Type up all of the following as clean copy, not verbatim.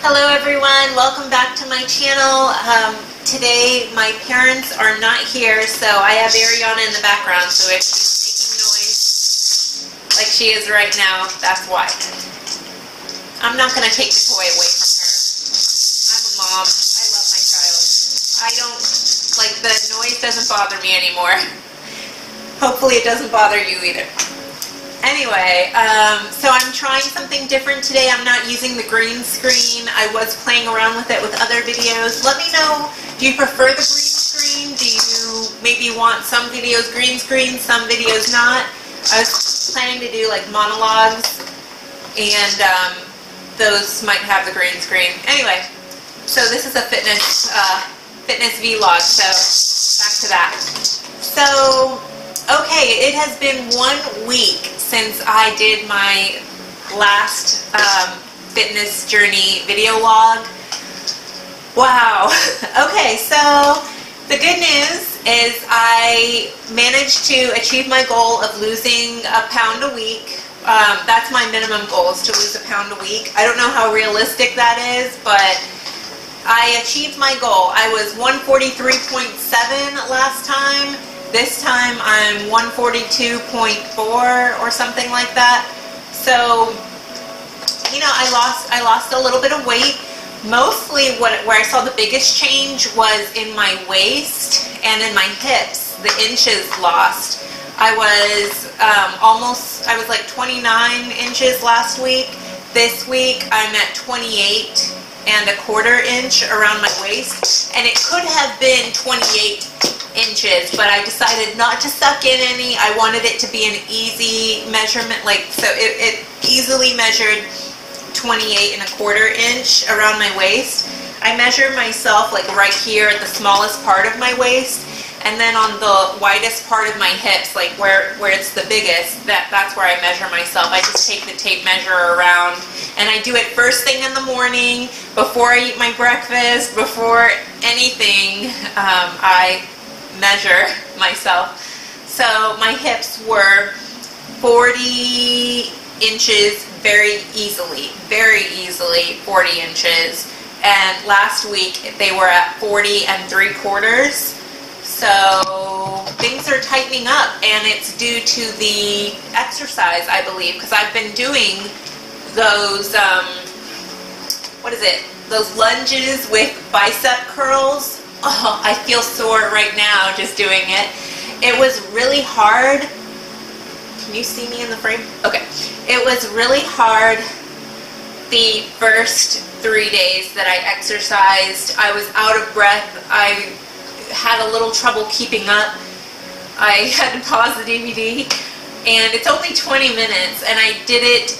Hello everyone, welcome back to my channel. Today my parents are not here, so I have Ariana in the background, so if she's making noise like she is right now, that's why. I'm not going to take the toy away from her. I'm a mom. I love my child. I don't, like, the noise doesn't bother me anymore. Hopefully it doesn't bother you either. Anyway, so I'm trying something different today. I'm not using the green screen. I was playing around with it with other videos. Let me know, do you prefer the green screen? Do you maybe want some videos green screen, some videos not? I was planning to do like monologues, and those might have the green screen. Anyway, so this is a fitness vlog, so back to that. So, okay, it has been 1 week since I did my last fitness journey video log. Wow. Okay, so the good news is I managed to achieve my goal of losing a pound a week. That's my minimum goal, is to lose a pound a week. I don't know how realistic that is, but I achieved my goal. I was 143.7 last time. This time I'm 142.4 or something like that. So, you know, I lost a little bit of weight. Mostly where I saw the biggest change was in my waist and in my hips, the inches lost. I was I was like 29 inches last week. This week I'm at 28 and a quarter inch around my waist, and it could have been 28 inches, but I decided not to suck in any. I wanted it to be an easy measurement, like, so it easily measured 28 and a quarter inch around my waist. I measure myself like right here at the smallest part of my waist, and then on the widest part of my hips, like where it's the biggest, that's where I measure myself. I just take the tape measure around, and I do it first thing in the morning, before I eat my breakfast, before anything. I measure myself. So my hips were 40 inches very easily 40 inches, and last week they were at 40 and 3/4. So things are tightening up, and it's due to the exercise, I believe, because I've been doing those those lunges with bicep curls. Oh, I feel sore right now just doing it. It was really hard. Can you see me in the frame? Okay. It was really hard the first 3 days that I exercised. I was out of breath. I had a little trouble keeping up. I had to pause the DVD, and it's only 20 minutes, and I did it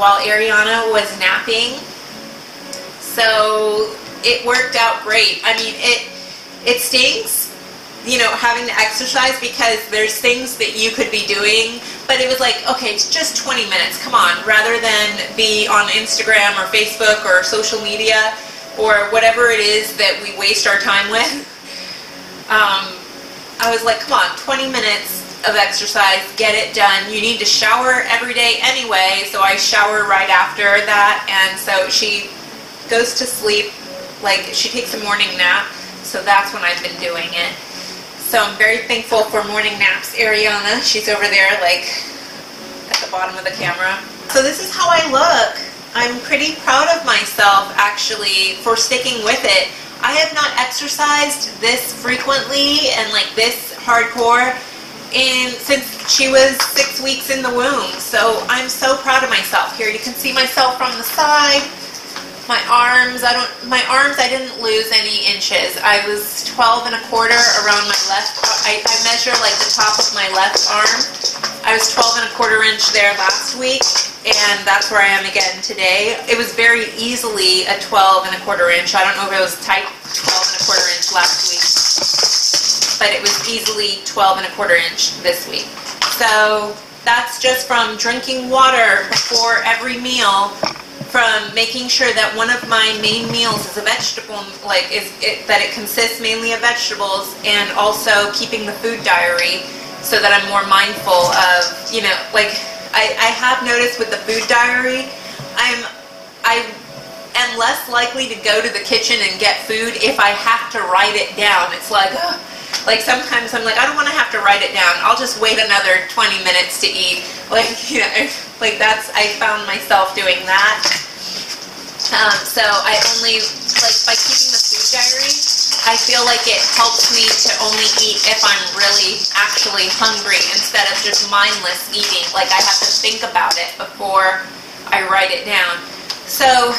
while Ariana was napping. So it worked out great. I mean, it stings, you know, having to exercise, because there's things that you could be doing, but it was like, okay, it's just 20 minutes, come on, rather than be on Instagram or Facebook or social media or whatever it is that we waste our time with. I was like, come on, 20 minutes of exercise, get it done. You need to shower every day anyway, so I shower right after that, and so she goes to sleep, like, she takes a morning nap. So that's when I've been doing it. So I'm very thankful for morning naps. Ariana, she's over there, like, at the bottom of the camera. So this is how I look. I'm pretty proud of myself, actually, for sticking with it. I have not exercised this frequently and, like, this hardcore since she was 6 weeks in the womb. So I'm so proud of myself. Here, you can see myself from the side. My arms, I didn't lose any inches. I was 12 and a quarter around my left. I measure like the top of my left arm. I was 12 and a quarter inch there last week, and that's where I am again today. It was very easily a 12 and a quarter inch. I don't know if it was tight 12 and a quarter inch last week, but it was easily 12 and a quarter inch this week. So that's just from drinking water before every meal, from making sure that one of my main meals is a vegetable, like, that it consists mainly of vegetables, and also keeping the food diary so that I'm more mindful of, you know, like, I have noticed with the food diary, I am I'm less likely to go to the kitchen and get food if I have to write it down. It's like, ugh. Like sometimes I'm like, I don't want to have to write it down. I'll just wait another 20 minutes to eat. Like, you know, like that's, I found myself doing that. So I only, like by keeping the food diary, I feel like it helps me to only eat if I'm really actually hungry instead of just mindless eating. Like I have to think about it before I write it down. So,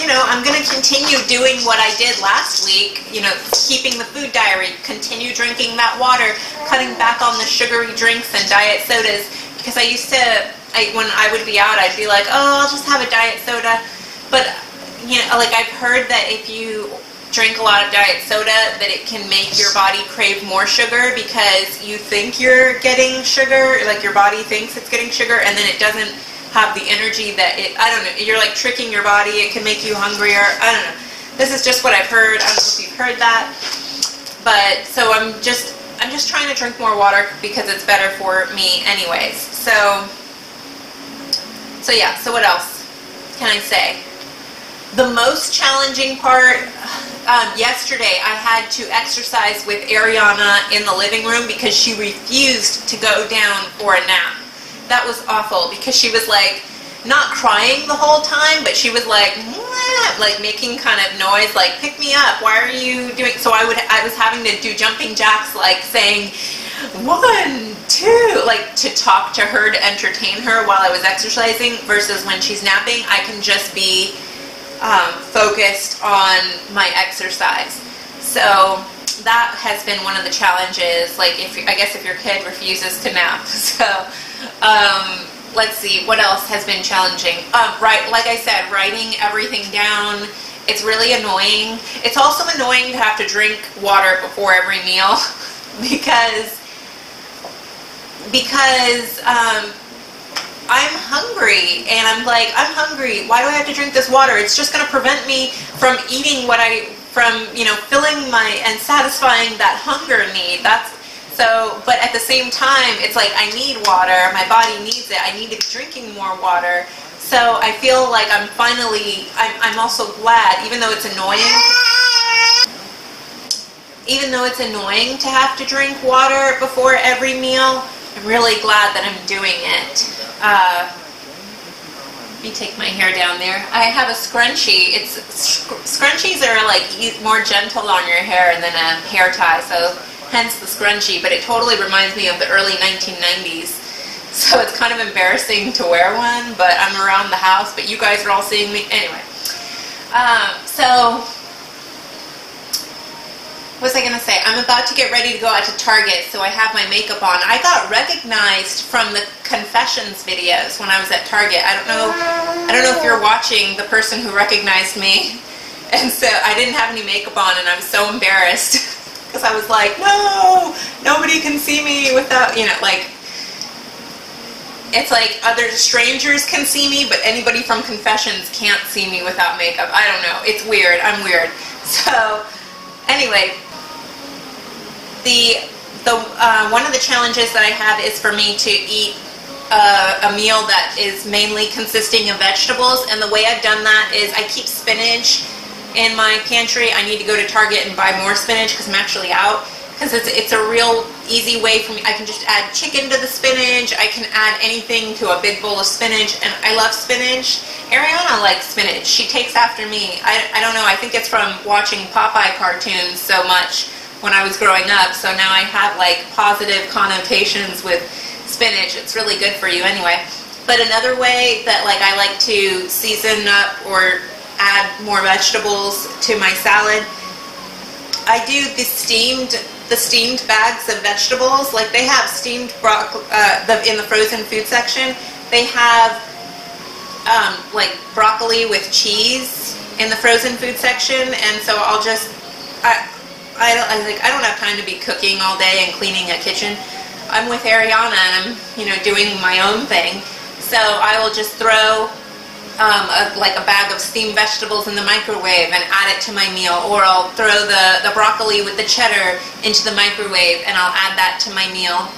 you know, I'm going to continue doing what I did last week, you know, keeping the food diary, continue drinking that water, cutting back on the sugary drinks and diet sodas, because I used to, when I would be out, I'd be like, oh, I'll just have a diet soda. But, you know, like I've heard that if you drink a lot of diet soda that it can make your body crave more sugar because you think you're getting sugar, like your body thinks it's getting sugar, and then it doesn't have the energy that it, I don't know, you're like tricking your body, it can make you hungrier, I don't know. This is just what I've heard, I don't know if you've heard that, but, so I'm just trying to drink more water because it's better for me anyways. So yeah, so what else can I say? The most challenging part, yesterday I had to exercise with Ariana in the living room because she refused to go down for a nap. That was awful because she was like, not crying the whole time, but she was like, mwah, like making kind of noise, like, pick me up, why are you doing, so I was having to do jumping jacks, like saying, 1, 2, like to talk to her, to entertain her while I was exercising versus when she's napping, I can just be focused on my exercise. So that has been one of the challenges, like I guess if your kid refuses to nap. So let's see, what else has been challenging? Right, like I said, writing everything down, it's really annoying. It's also annoying to have to drink water before every meal because I'm hungry, and I'm like, I'm hungry, why do I have to drink this water? It's just going to prevent me from eating filling my, and satisfying that hunger need. That's, so, but at the same time, it's like, I need water, my body needs it, I need to be drinking more water. So I feel like I'm finally, I'm also glad, even though it's annoying, to have to drink water before every meal, I'm really glad that I'm doing it. Let me take my hair down there. I have a scrunchie. It's scrunchies are like more gentle on your hair than a hair tie, so hence the scrunchie. But it totally reminds me of the early 1990s, so it's kind of embarrassing to wear one. But I'm around the house, but you guys are all seeing me anyway. So what was I going to say? I'm about to get ready to go out to Target, so I have my makeup on. I got recognized from the confessions videos when I was at Target. I don't know if you're watching, the person who recognized me. And so I didn't have any makeup on, and I was so embarrassed because I was like, no, nobody can see me without, you know, like, it's like other strangers can see me, but anybody from confessions can't see me without makeup. I don't know. It's weird. I'm weird. So anyway, the one of the challenges that I have is for me to eat a meal that is mainly consisting of vegetables, and the way I've done that is I keep spinach in my pantry. I need to go to Target and buy more spinach because I'm actually out, because it's a real easy way for me. I can just add chicken to the spinach. I can add anything to a big bowl of spinach, and I love spinach. Ariana likes spinach. She takes after me. I don't know. I think it's from watching Popeye cartoons so much when I was growing up, so now I have like positive connotations with spinach. It's really good for you anyway. But another way that like I like to season up or add more vegetables to my salad, I do the steamed bags of vegetables. Like they have steamed broccoli in the frozen food section. They have like broccoli with cheese in the frozen food section, and so I'll just I don't have time to be cooking all day and cleaning a kitchen. I'm with Ariana and I'm, you know, doing my own thing. So I will just throw like a bag of steamed vegetables in the microwave and add it to my meal, or I'll throw the broccoli with the cheddar into the microwave and I'll add that to my meal.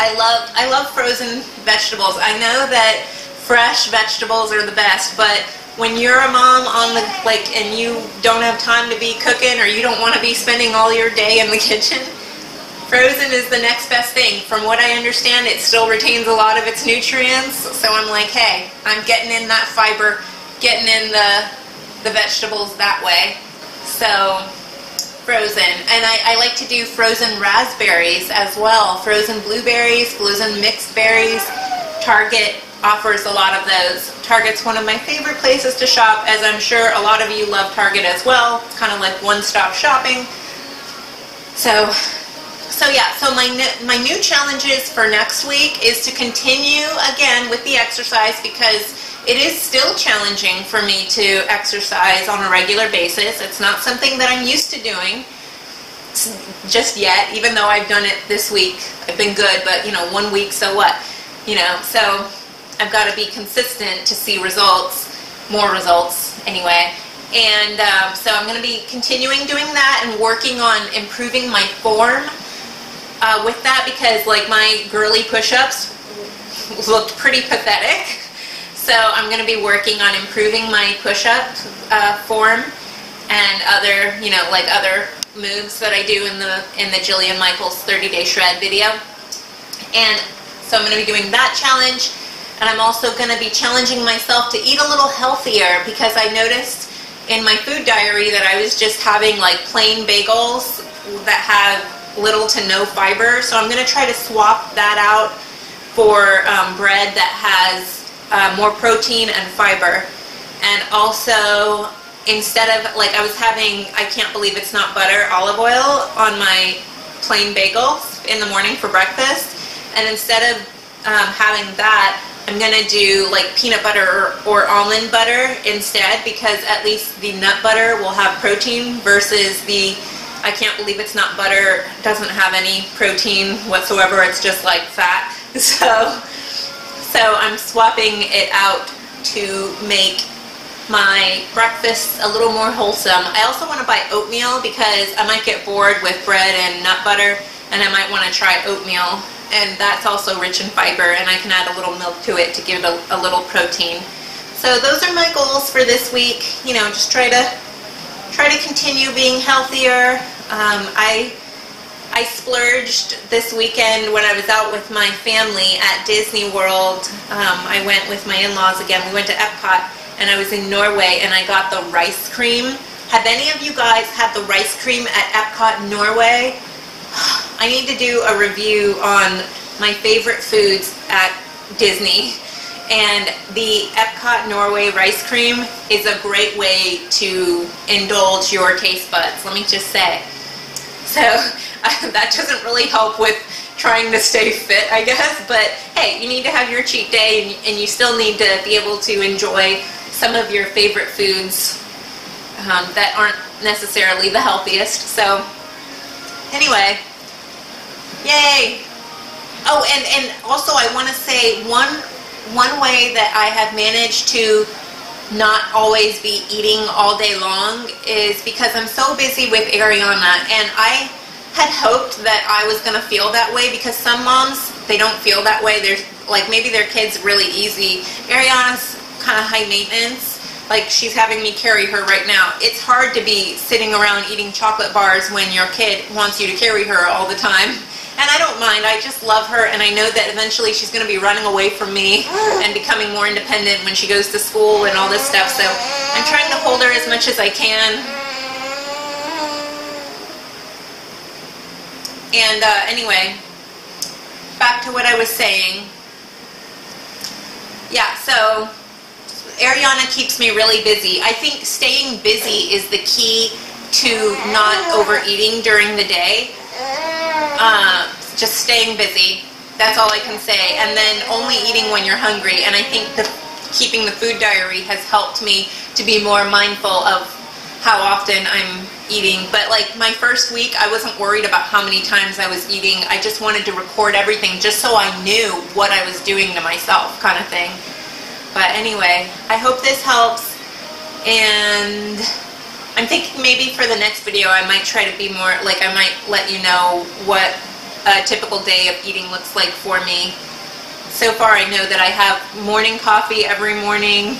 I love frozen vegetables. I know that fresh vegetables are the best, but when you're a mom on the, like, and you don't have time to be cooking or you don't want to be spending all your day in the kitchen, frozen is the next best thing. From what I understand, it still retains a lot of its nutrients, so I'm like, hey, I'm getting in that fiber, getting in the vegetables that way. So frozen. And I like to do frozen raspberries as well. Frozen blueberries, frozen mixed berries. Target offers a lot of those. Target's one of my favorite places to shop, as I'm sure a lot of you love Target as well. It's kind of like one-stop shopping. So yeah, so my new challenges for next week is to continue again with the exercise, because it is still challenging for me to exercise on a regular basis. It's not something that I'm used to doing just yet, even though I've done it this week. I've been good, but, you know, 1 week, so what? You know, so I've got to be consistent to see results, more results anyway. And so I'm going to be continuing doing that and working on improving my form with that, because, like, my girly push-ups looked pretty pathetic. So I'm going to be working on improving my push-up form and other, you know, like other moves that I do in the Jillian Michaels 30 Day Shred video. And so I'm going to be doing that challenge, and I'm also going to be challenging myself to eat a little healthier, because I noticed in my food diary that I was just having, like, plain bagels that have little to no fiber. So I'm going to try to swap that out for bread that has more protein and fiber. And also, instead of, like, I was having, I can't believe it's not butter, olive oil on my plain bagels in the morning for breakfast, and instead of having that, I'm going to do, like, peanut butter or almond butter instead, because at least the nut butter will have protein versus the, I can't believe it's not butter, doesn't have any protein whatsoever, it's just, like, fat. So I'm swapping it out to make my breakfast a little more wholesome. I also want to buy oatmeal, because I might get bored with bread and nut butter, and I might want to try oatmeal, and that's also rich in fiber, and I can add a little milk to it to give it a little protein. So those are my goals for this week. You know, just try to continue being healthier. I splurged this weekend when I was out with my family at Disney World. I went with my in-laws again. We went to Epcot, and I was in Norway, and I got the rice cream. Have any of you guys had the rice cream at Epcot, Norway? I need to do a review on my favorite foods at Disney, and the Epcot, Norway rice cream is a great way to indulge your taste buds, let me just say. So that doesn't really help with trying to stay fit, I guess, but hey, you need to have your cheat day, and you still need to be able to enjoy some of your favorite foods that aren't necessarily the healthiest. So anyway, yay. Oh, and also I want to say one way that I have managed to not always be eating all day long is because I'm so busy with Ariana, and I had hoped that I was going to feel that way, because some moms, they don't feel that way. They're like, maybe their kid's really easy. Ariana's kind of high maintenance, like she's having me carry her right now. It's hard to be sitting around eating chocolate bars when your kid wants you to carry her all the time. And I don't mind, I just love her, and I know that eventually she's going to be running away from me and becoming more independent when she goes to school and all this stuff, so I'm trying to hold her as much as I can. And anyway, back to what I was saying. Yeah, so Ariana keeps me really busy. I think staying busy is the key to not overeating during the day. Just staying busy, that's all I can say, and then only eating when you're hungry. And I think keeping the food diary has helped me to be more mindful of how often I'm eating. But, like, my first week, I wasn't worried about how many times I was eating. I just wanted to record everything just so I knew what I was doing to myself, kind of thing. But anyway, I hope this helps, and I'm thinking maybe for the next video I might try to be more, like, I might let you know what a typical day of eating looks like for me. So far I know that I have morning coffee every morning.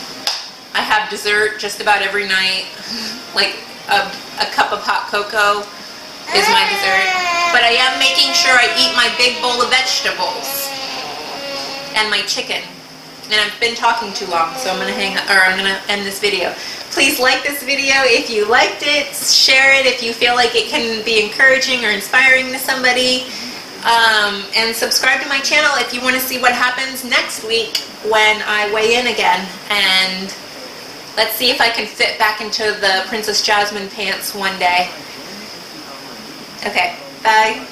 I have dessert just about every night. Like a cup of hot cocoa is my dessert. But I am making sure I eat my big bowl of vegetables and my chicken. And I've been talking too long, so I'm gonna end this video. Please like this video if you liked it. Share it if you feel like it can be encouraging or inspiring to somebody. And subscribe to my channel if you want to see what happens next week when I weigh in again. And let's see if I can fit back into the Princess Jasmine pants one day. Okay, bye.